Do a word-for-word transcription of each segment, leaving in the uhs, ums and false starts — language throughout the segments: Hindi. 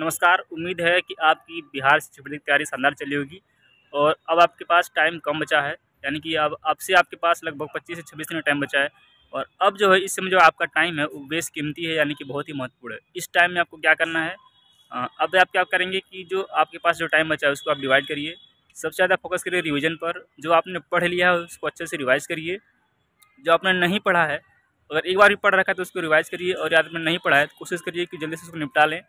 नमस्कार। उम्मीद है कि आपकी बिहार शिक्षक भर्ती की तैयारी शानदार चली होगी और अब आपके पास टाइम कम बचा है, यानी कि अब आपसे आपके पास लगभग पच्चीस से छब्बीस दिन टाइम बचा है। और अब जो है इस समय जो आपका टाइम है वो बेस कीमती है, यानी कि बहुत ही महत्वपूर्ण है। इस टाइम में आपको क्या करना है, अब आप क्या करेंगे कि जो आपके पास जो टाइम बचा है उसको आप डिवाइड करिए। सबसे ज़्यादा फोकस करिए रिविज़न पर। जो आपने पढ़ लिया है उसको अच्छे से रिवाइज़ करिए। जो आपने नहीं पढ़ा है, अगर एक बार भी पढ़ रखा है तो उसको रिवाइज़ करिए, और याद में नहीं पढ़ा है तो कोशिश करिए कि जल्दी से उसको निपटा लें।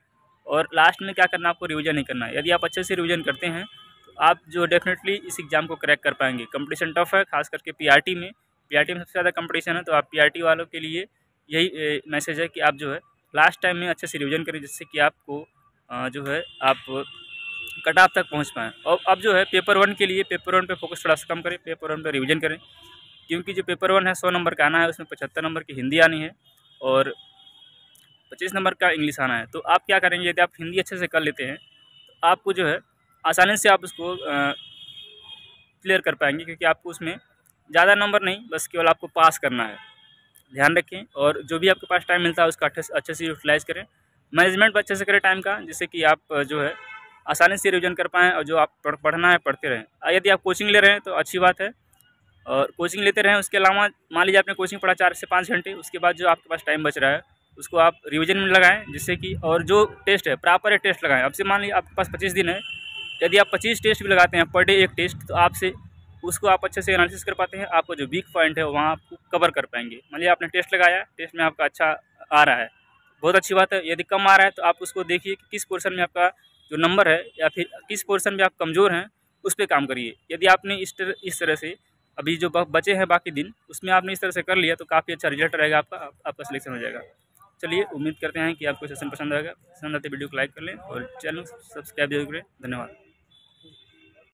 और लास्ट में क्या करना, आपको रिवीजन नहीं करना है। यदि आप अच्छे से रिवीजन करते हैं तो आप जो डेफिनेटली इस एग्ज़ाम को क्रैक कर पाएंगे। कंपटीशन टफ है, खास करके पीआरटी में पीआरटी में सबसे ज़्यादा कंपटीशन है। तो आप पीआरटी वालों के लिए यही मैसेज है कि आप जो है लास्ट टाइम में अच्छे से रिवीजन करें, जिससे कि आपको जो है आप कट ऑफ तक पहुँच पाएँ। और अब जो है पेपर वन के लिए पेपर वन पर फोकस थोड़ा सा कम करें, पेपर वन पर रिविज़न करें, क्योंकि जो पेपर वन है सौ नंबर का आना है, उसमें पचहत्तर नंबर की हिंदी आनी है और पच्चीस नंबर का इंग्लिश आना है। तो आप क्या करेंगे, यदि आप हिंदी अच्छे से कर लेते हैं तो आपको जो है आसानी से आप उसको क्लियर कर पाएंगे, क्योंकि आपको उसमें ज़्यादा नंबर नहीं, बस केवल आपको पास करना है। ध्यान रखें और जो भी आपके पास टाइम मिलता है उसका अच्छे से यूटिलाइज़ करें। मैनेजमेंट अच्छे से करें टाइम का, जिससे कि आप जो है आसानी से रिविजन कर पाएँ और जो आप पढ़ना है पढ़ते रहें। यदि आप कोचिंग ले रहे हैं तो अच्छी बात है और कोचिंग लेते रहें। उसके अलावा मान लीजिए आपने कोचिंग पढ़ा चार से पाँच घंटे, उसके बाद जो आपके पास टाइम बच रहा है उसको आप रिवीजन में लगाएं, जिससे कि और जो टेस्ट है प्रॉपर एक टेस्ट लगाएं। अब से मान लीजिए आपके पास पच्चीस दिन है, यदि आप पच्चीस टेस्ट भी लगाते हैं पर डे एक टेस्ट, तो आपसे उसको आप अच्छे से एनालिसिस कर पाते हैं। आपको जो वीक पॉइंट है वहाँ आपको कवर कर पाएंगे। मान लीजिए आपने टेस्ट लगाया, टेस्ट में आपका अच्छा आ रहा है, बहुत अच्छी बात है। यदि कम आ रहा है तो आप उसको देखिए कि किस पोर्शन में आपका जो नंबर है या फिर किस पोर्शन में आप कमज़ोर हैं, उस पर काम करिए। यदि आपने इस इस तरह से अभी जो बचे हैं बाकी दिन, उसमें आपने इस तरह से कर लिया तो काफ़ी अच्छा रिजल्ट रहेगा आपका, आपका सिलेक्शन हो जाएगा। चलिए, उम्मीद करते हैं कि आपको सेशन पसंद आएगा। पसंद आते वीडियो को लाइक कर लें और चैनल सब्सक्राइब जरूर करें। धन्यवाद।